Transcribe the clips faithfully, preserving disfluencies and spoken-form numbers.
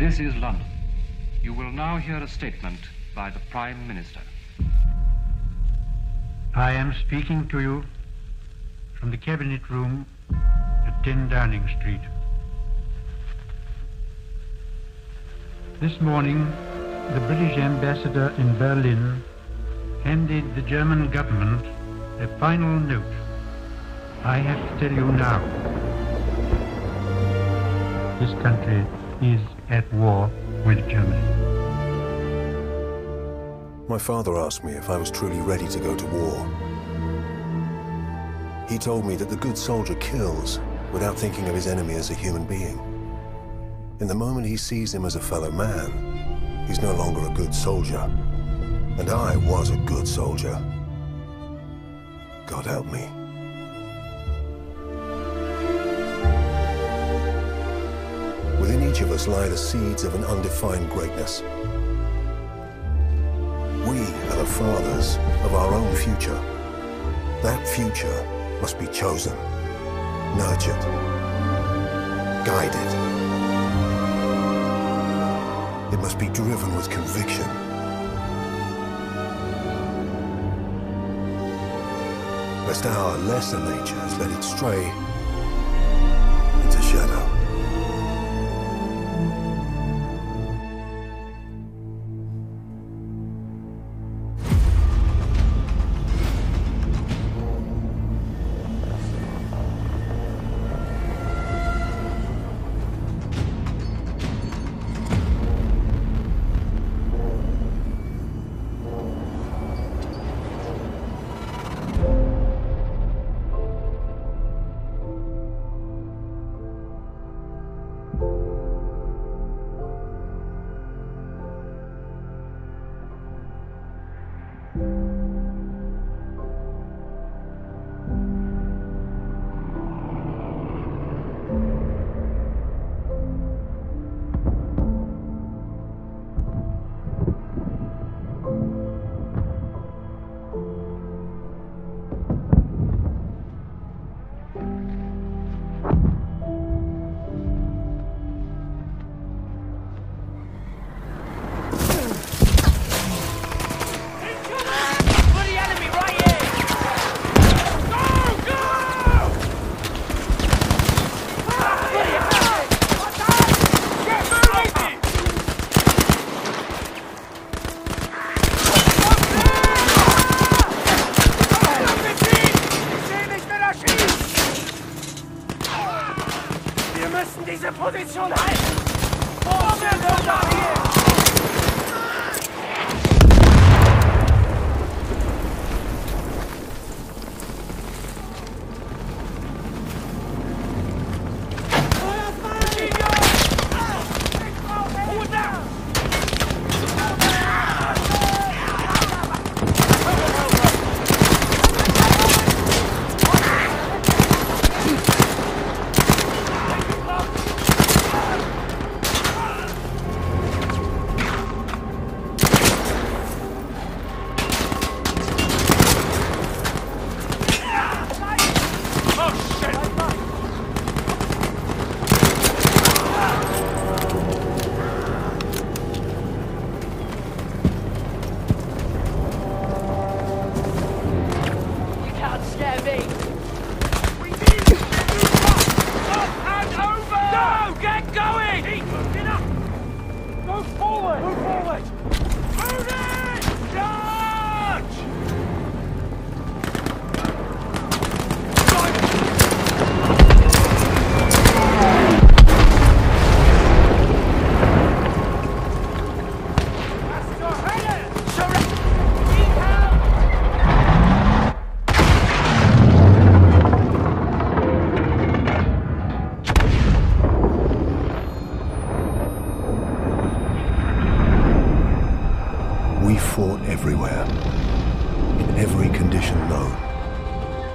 This is London. You will now hear a statement by the Prime Minister. I am speaking to you from the Cabinet Room at ten Downing Street. This morning, the British ambassador in Berlin handed the German government a final note. I have to tell you now, this country is at war with Germany. My father asked me if I was truly ready to go to war. He told me that the good soldier kills without thinking of his enemy as a human being. And the moment he sees him as a fellow man, he's no longer a good soldier. And I was a good soldier. God help me. Within each of us lie the seeds of an undefined greatness. We are the fathers of our own future. That future must be chosen, nurtured, guided. It must be driven with conviction. Lest our lesser natures let it stray into shadow.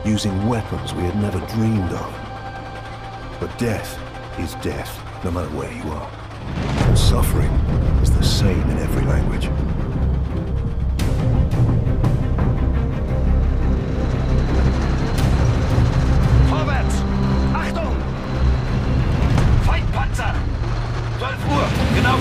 Using weapons we had never dreamed of. But death is death, no matter where you are. And suffering is the same in every language. Vorwärts! Achtung! Fight Panzer! zwölf Uhr, genau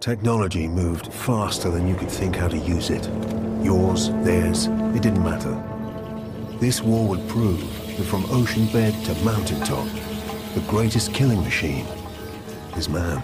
Technology moved faster than you could think how to use it. Yours, theirs, it didn't matter. This war would prove that from ocean bed to mountaintop, the greatest killing machine is man.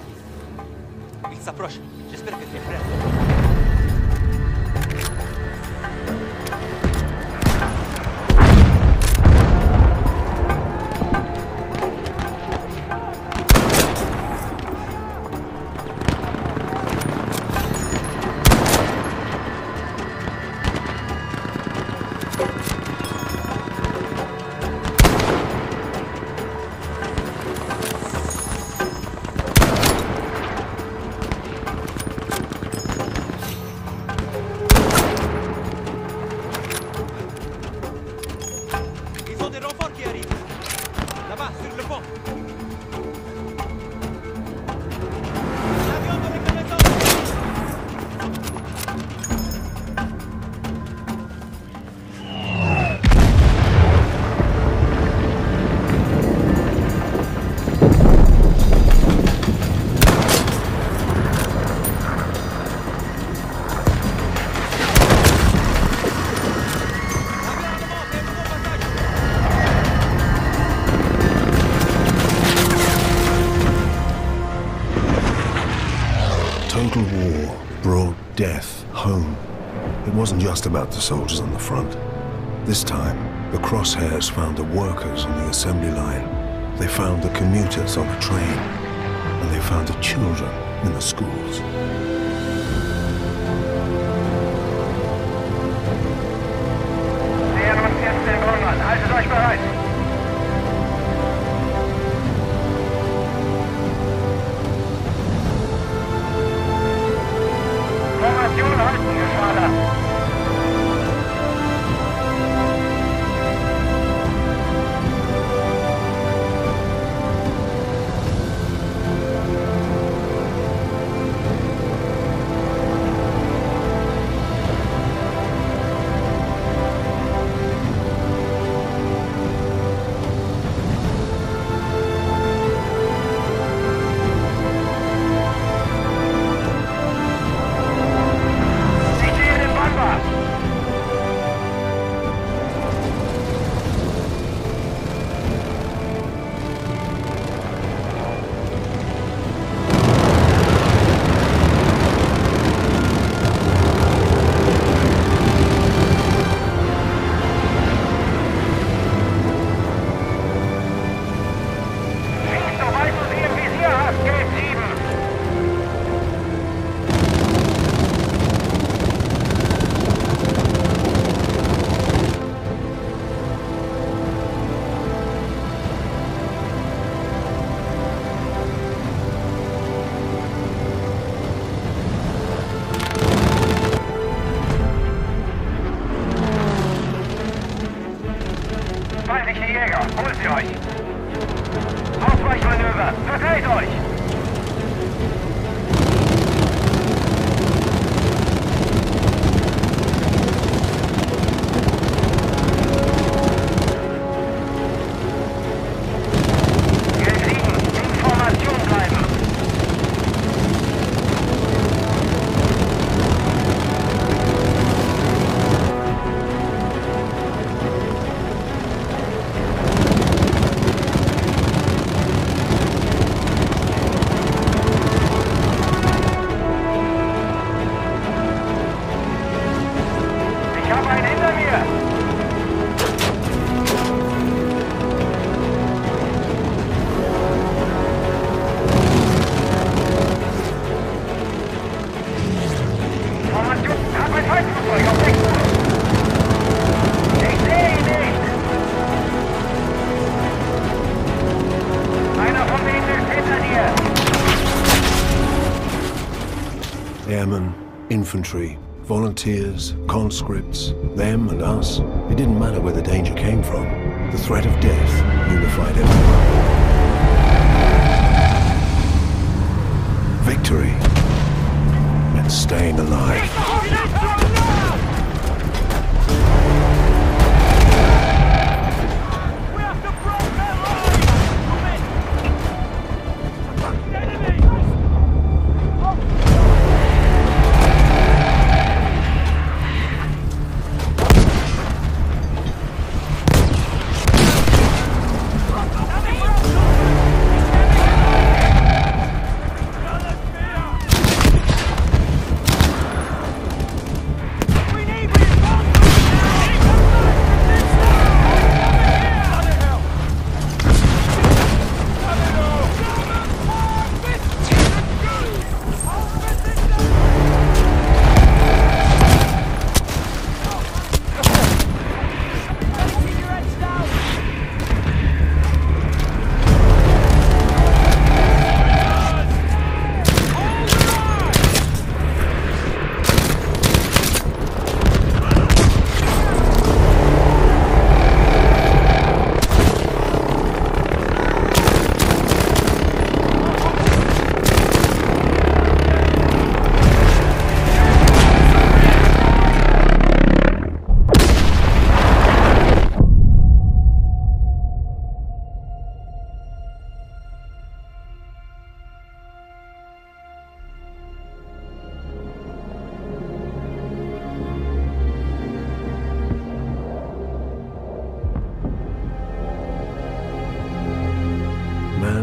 It wasn't just about the soldiers on the front. This time, the crosshairs found the workers on the assembly line. They found the commuters on the train. And they found the children in the schools. Airmen, infantry, volunteers, conscripts, them and us. It didn't matter where the danger came from. The threat of death unified everyone. Victory meant staying alive.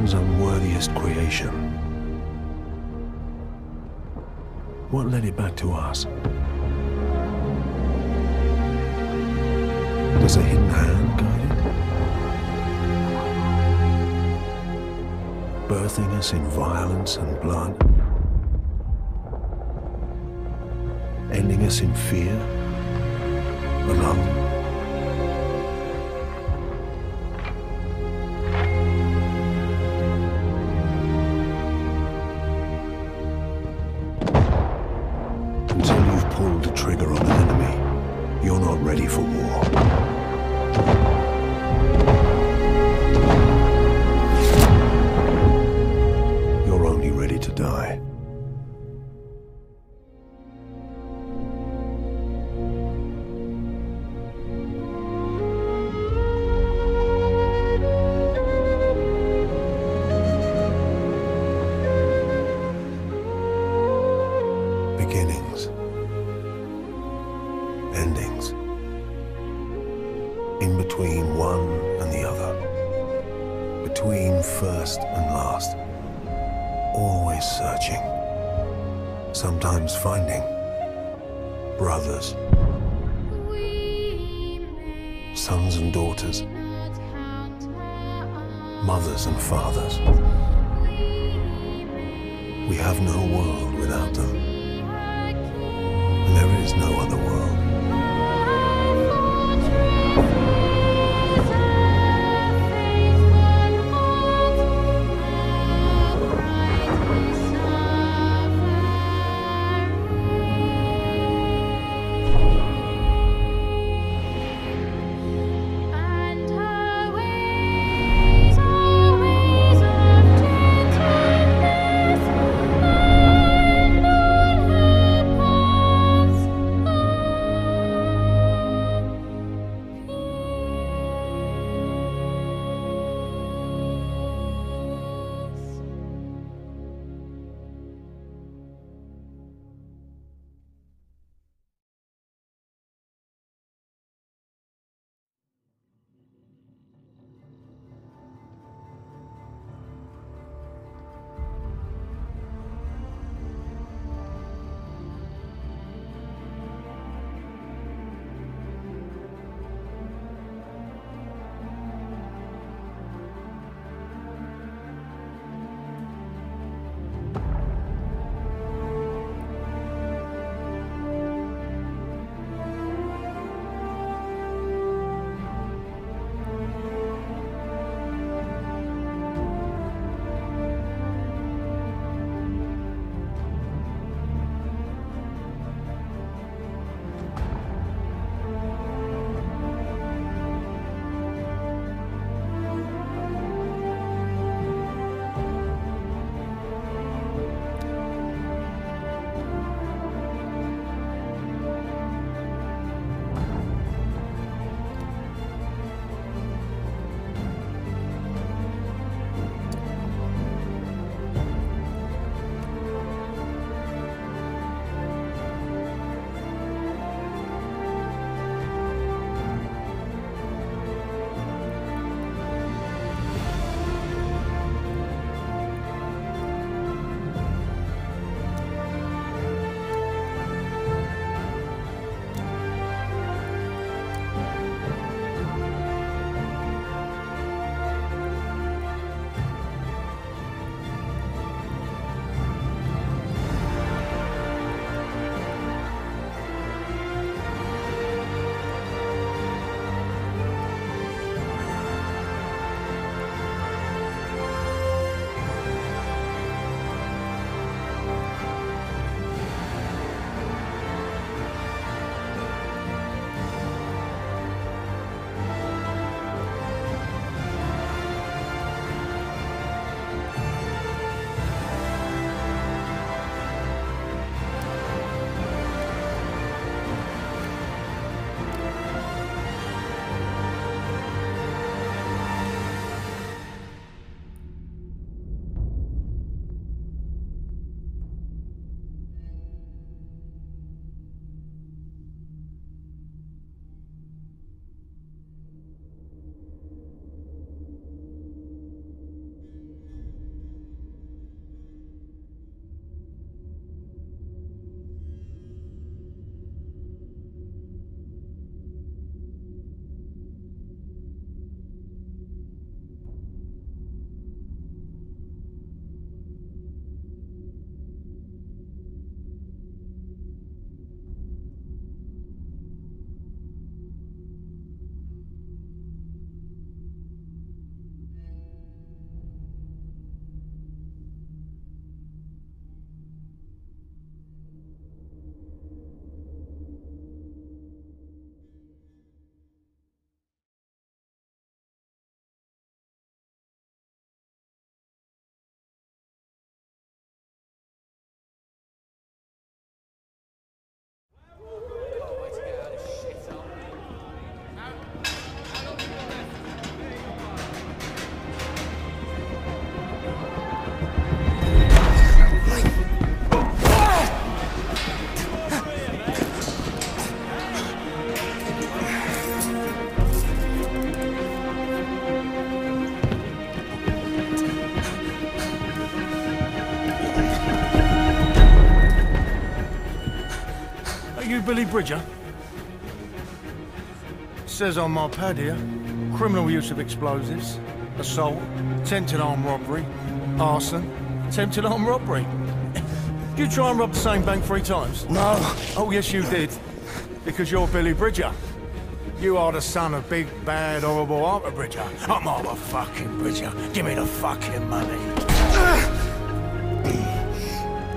Unworthiest creation. What led it back to us? Does a hidden hand guide it? Birthing us in violence and blood? Ending us in fear? Alone? Pull the trigger on an enemy, you're not ready for war. Endings. In between one and the other. Between first and last. Always searching. Sometimes finding. Brothers. Sons and daughters. Mothers and fathers. We have no world without them. And there is no other world. Billy Bridger? It says on my pad here, criminal use of explosives, assault, attempted armed robbery, arson, attempted armed robbery. You try and rob the same bank three times? No. Oh, yes, you did. Because you're Billy Bridger. You are the son of big, bad, horrible Arthur Bridger. I'm Arthur fucking Bridger. Give me the fucking money.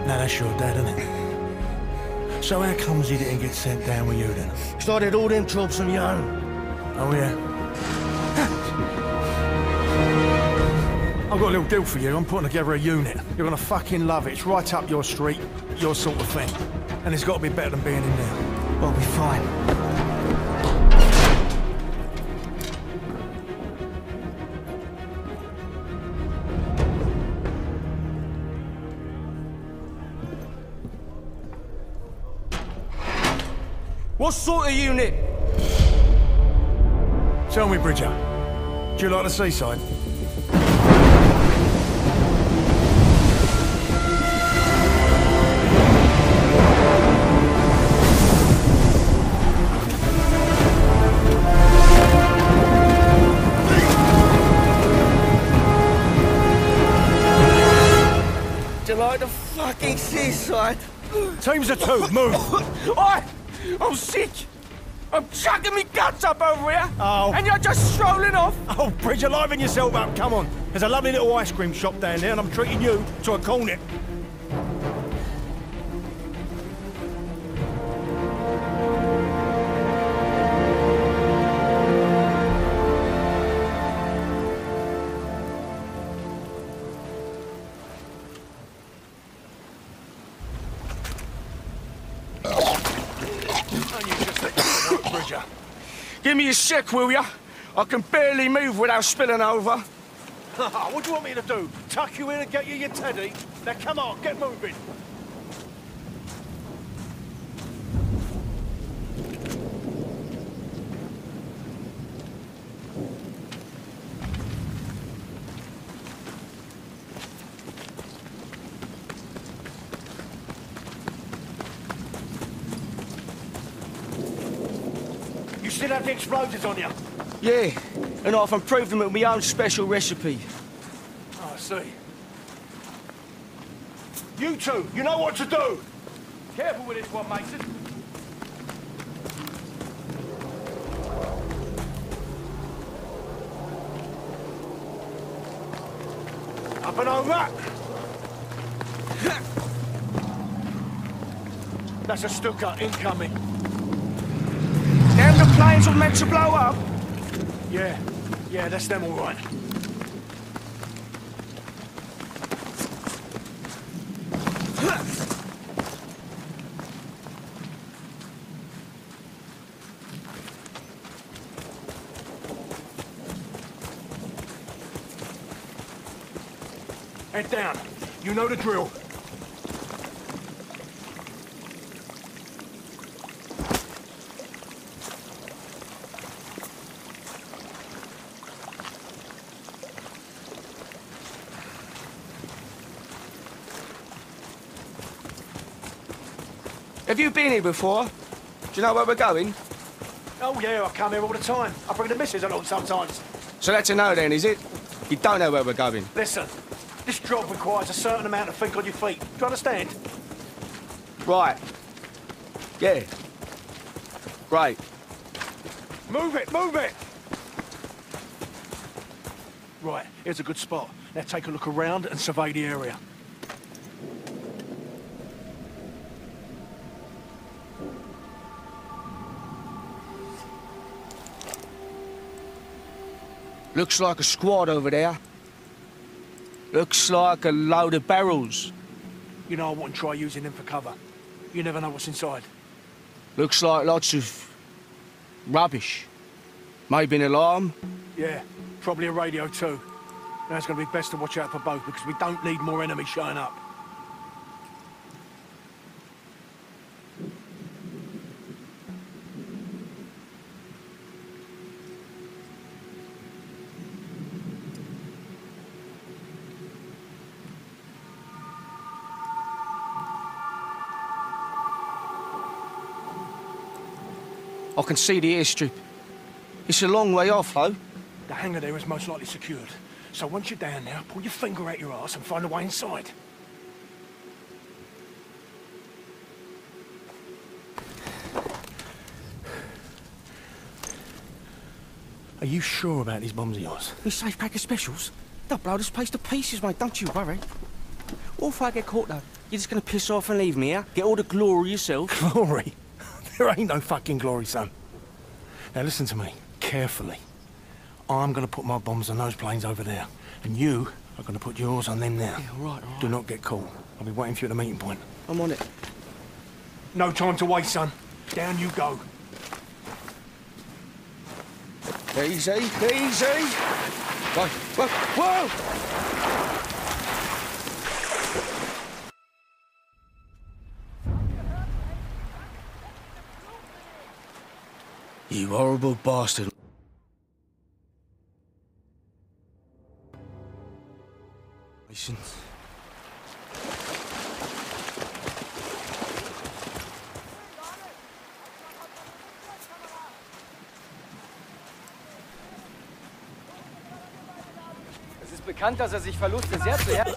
Now, that's your dad, isn't it? So how comes he didn't get sent down with you, then? Started all them troubles on your own. Oh, yeah. I've got a little deal for you. I'm putting together a unit. You're gonna fucking love it. It's right up your street, your sort of thing. And it's got to be better than being in there. I'll be fine. What sort of unit? Tell me, Bridger, do you like the seaside? Do you like the fucking seaside? Times are two, move! Oi! I'm sick! I'm chucking me guts up over here! Oh. And you're just strolling off! Oh, Bridger, liven yourself up, come on! There's a lovely little ice cream shop down there and I'm treating you to a cornet. Give me a sec, will ya? I can barely move without spilling over. What do you want me to do? Tuck you in and get you your teddy? Now come on, get moving. You still have the explosives on you? Yeah, and I've improved them with my own special recipe. Oh, I see. You two, you know what to do! Careful with this one, Mason. Up and on that! That's a Stuka incoming. Them the planes were meant to blow up? Yeah, yeah, that's them all right. Head down. You know the drill. Have you been here before? Do you know where we're going? Oh, yeah, I come here all the time. I bring the missus along sometimes. So that's a no then, is it? You don't know where we're going? Listen, this job requires a certain amount of think on your feet. Do you understand? Right. Yeah. Right. Move it, move it! Right, here's a good spot. Now take a look around and survey the area. Looks like a squad over there. Looks like a load of barrels. You know, I wouldn't try using them for cover. You never know what's inside. Looks like lots of rubbish. Maybe an alarm? Yeah, probably a radio too. Now it's going to be best to watch out for both because we don't need more enemies showing up. I can see the airstrip. It's a long way off, though. The hangar there is most likely secured. So once you're down there, pull your finger out your ass and find a way inside. Are you sure about these bombs of yours? This safe pack of specials? They'll blow this place to pieces, mate, don't you worry. Or if I get caught, though, you're just gonna piss off and leave me, huh? Get all the glory yourself. Glory? There ain't no fucking glory, son. Now listen to me, carefully. I'm gonna put my bombs on those planes over there, and you are gonna put yours on them now. Yeah, all right, all right. Do not get caught. I'll be waiting for you at the meeting point. I'm on it. No time to waste, son. Down you go. Easy, easy. Whoa, whoa, whoa! You horrible bastard. Mason. Bekannt, dass er sich Verluste sehr zu Herzen.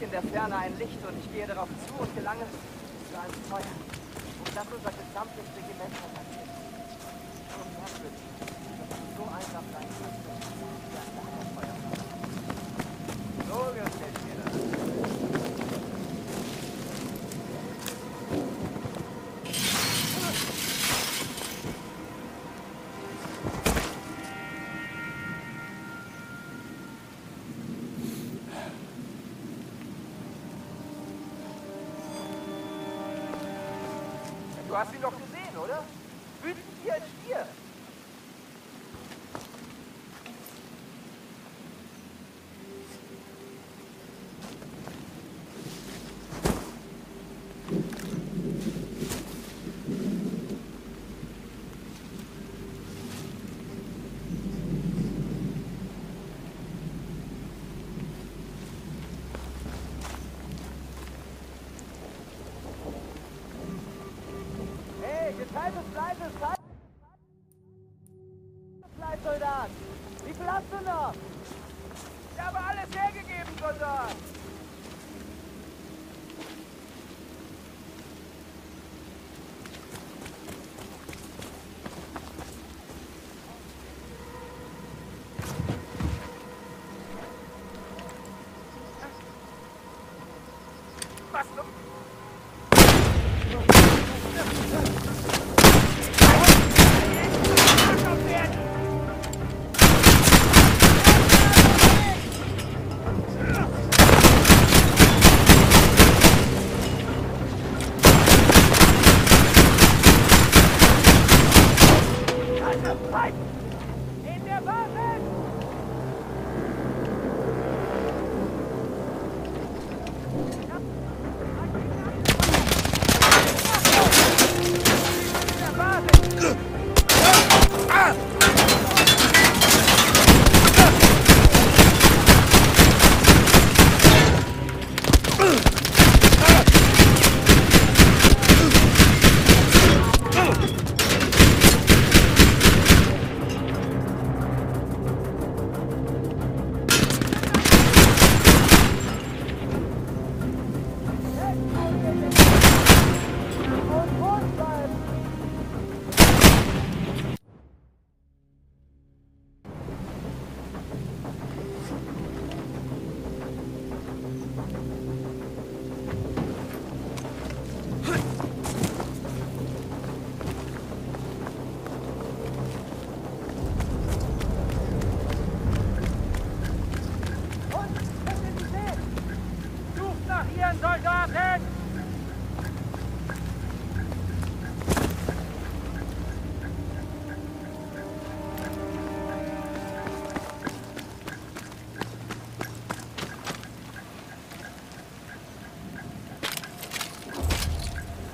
In der Ferne ein Licht und ich gehe darauf zu und gelange zu einem Feuer, um das unser gesamtes Regiment verteidigt. Schon merkwürdig, dass es so einsam sein müsste, wie ein Lagerfeuer. So gefällt mir das. Du hast ihn doch gesehen, oder? Wütend wie ein Stier.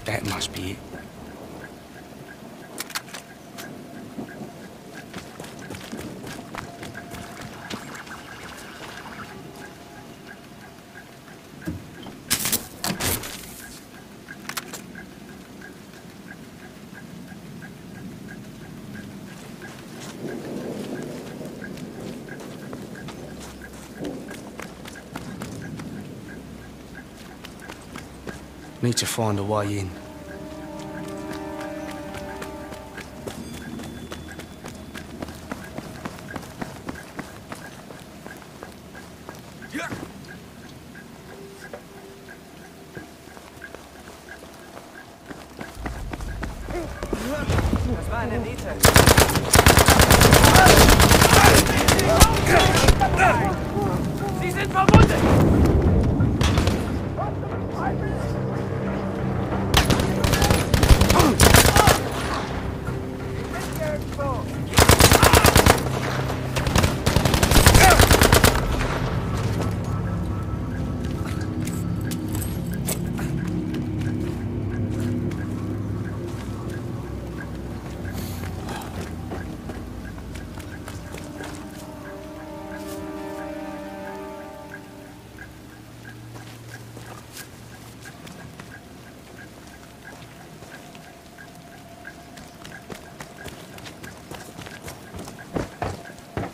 That must be it. Need to find a way in.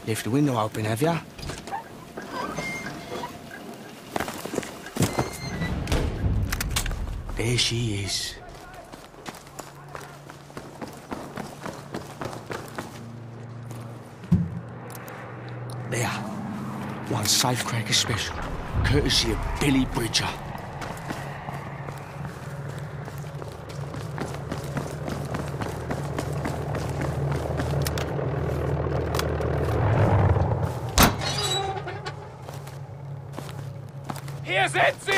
Left the window open, have ya? There she is. There. One safecracker special, courtesy of Billy Bridger. Hier sind sie!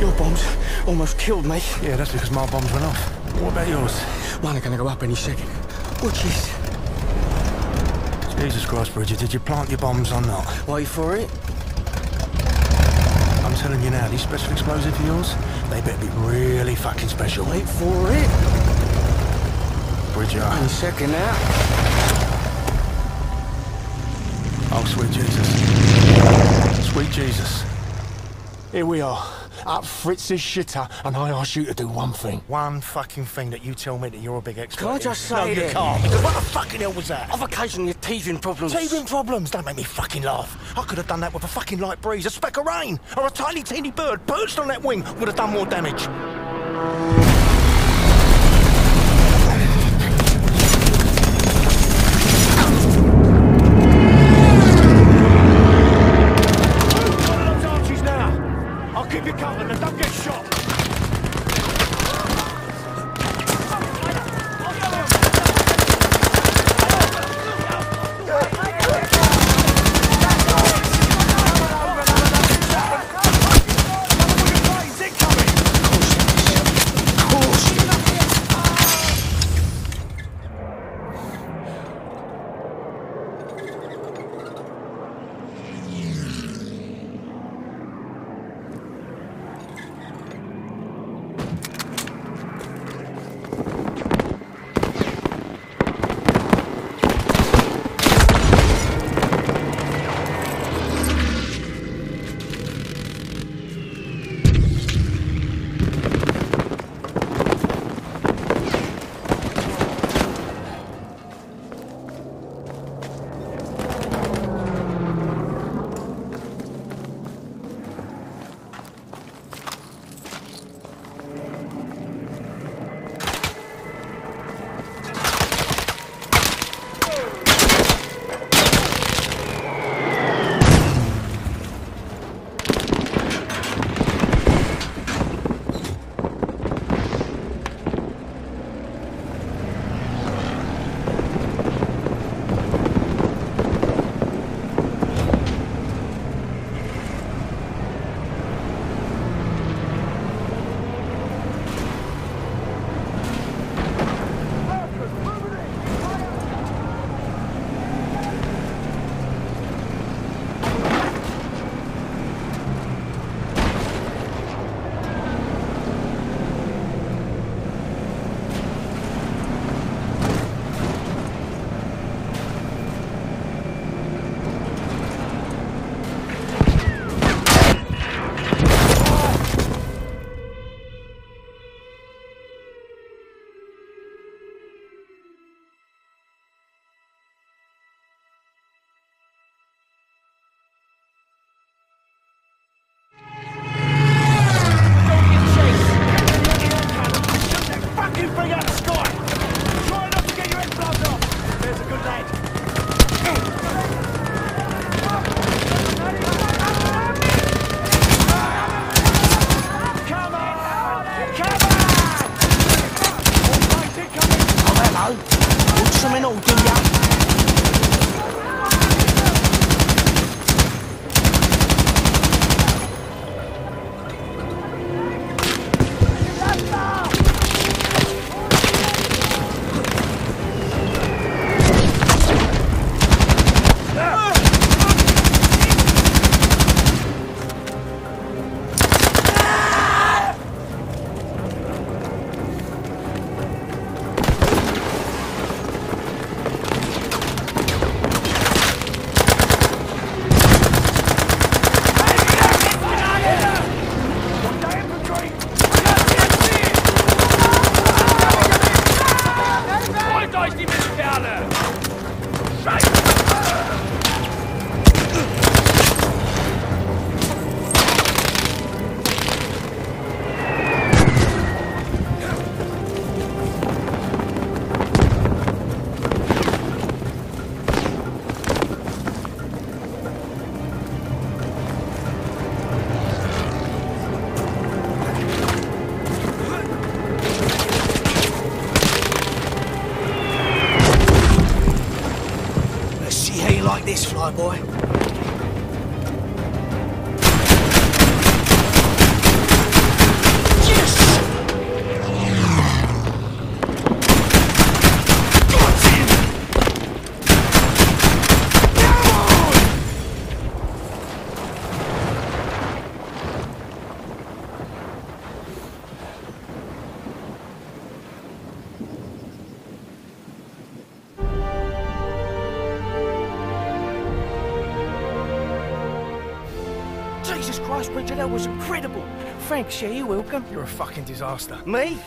Your bombs almost killed me. Yeah, that's because my bombs went off. What about yours? Mine are gonna go up any second. Which is... Jesus Christ, Bridger, did you plant your bombs or not? Wait for it. I'm telling you now, these special explosives of yours, they better be really fucking special. Wait for it. Bridger. One second now. Oh, sweet Jesus. Sweet Jesus. Here we are, up Fritz's shitter, and I ask you to do one thing. One fucking thing that you tell me that you're a big expert. Can I just in. say No, you can't. Because what the fucking hell was that? I've occasionally teething problems. Teething problems? Don't make me fucking laugh. I could have done that with a fucking light breeze, a speck of rain, or a tiny teeny bird perched on that wing would have done more damage. like this, flyboy. Jesus Christ, Bridger, that was incredible. Thanks, yeah, you're welcome. You're a fucking disaster. Me?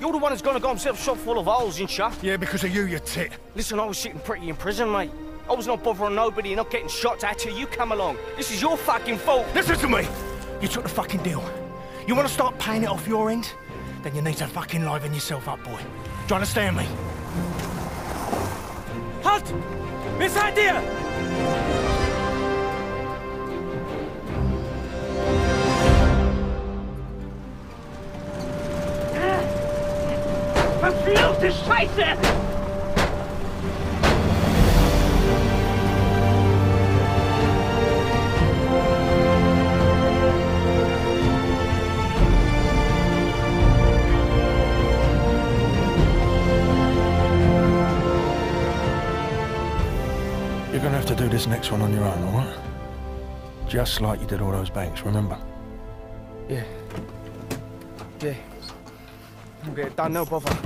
You're the one who's gonna got himself shot full of holes and shit. Yeah, because of you, you tit. Listen, I was sitting pretty in prison, mate. I was not bothering nobody and not getting shot at you. You come along. This is your fucking fault. Listen to me. You took the fucking deal. You want to start paying it off your end? Then you need to fucking liven yourself up, boy. Do you understand me? Halt! Miss idea! Verfluchte Scheiße! You're gonna have to do this next one on your own, all right? Just like you did all those banks, remember? Yeah. Yeah. I'll get it done, no bother.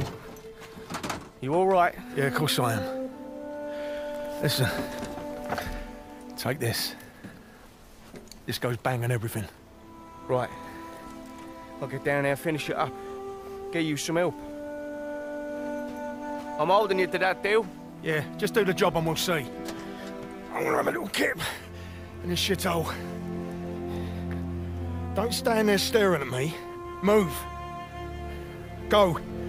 You all right? Yeah, of course I am. Listen, take this. This goes bang and everything. Right. I'll get down there, finish it up. Get you some help. I'm holding you to that deal. Yeah, just do the job and we'll see. I'm gonna have a little kip in this shithole. Don't stand there staring at me. Move. Go.